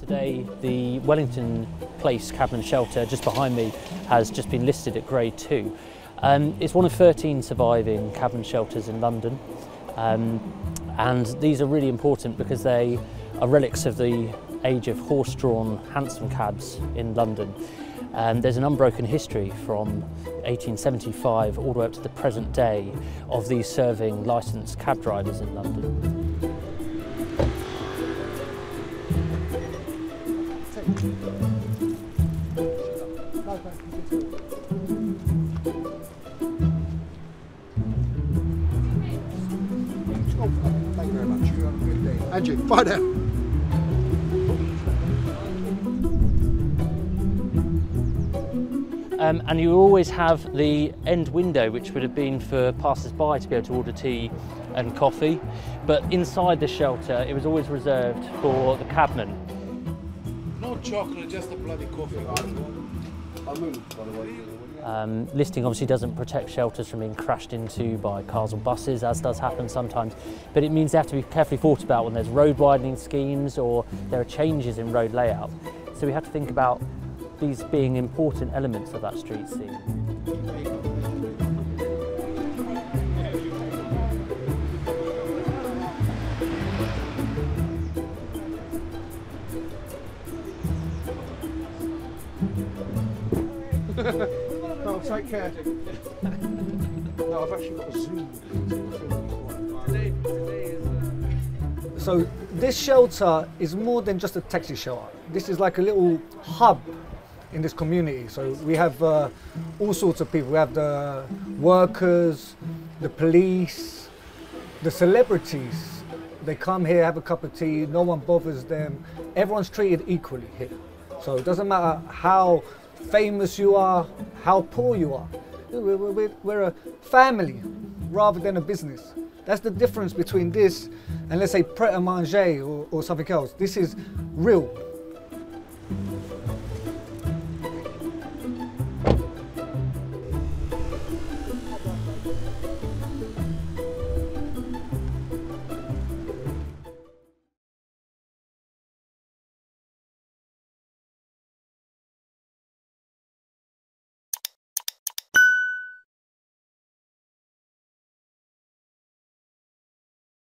Today, the Wellington Place Cabmen's Shelter just behind me has just been listed at Grade 2. It's one of 13 surviving cabin shelters in London, and these are really important because they are relics of the age of horse-drawn hansom cabs in London. There's an unbroken history from 1875 all the way up to the present day of these serving licensed cab drivers in London. Thank you very much. You have a good day. And you. Bye now. And you always have the end window, which would have been for passers-by to be able to order tea and coffee. But inside the shelter, it was always reserved for the cabmen. No chocolate, just a bloody coffee. Listing obviously doesn't protect shelters from being crashed into by cars or buses, as does happen sometimes, but it means they have to be carefully thought about when there's road widening schemes or there are changes in road layout. So we have to think about these being important elements of that street scene. No, take care. No, I've actually got a Zoom. So this shelter is more than just a taxi shelter. This is like a little hub in this community. So we have all sorts of people. We have the workers, the police, the celebrities. They come here, have a cup of tea. No one bothers them. Everyone's treated equally here. So it doesn't matter how famous you are, how poor you are. We're a family rather than a business. That's the difference between this and, let's say, Pret à Manger or something else. This is real.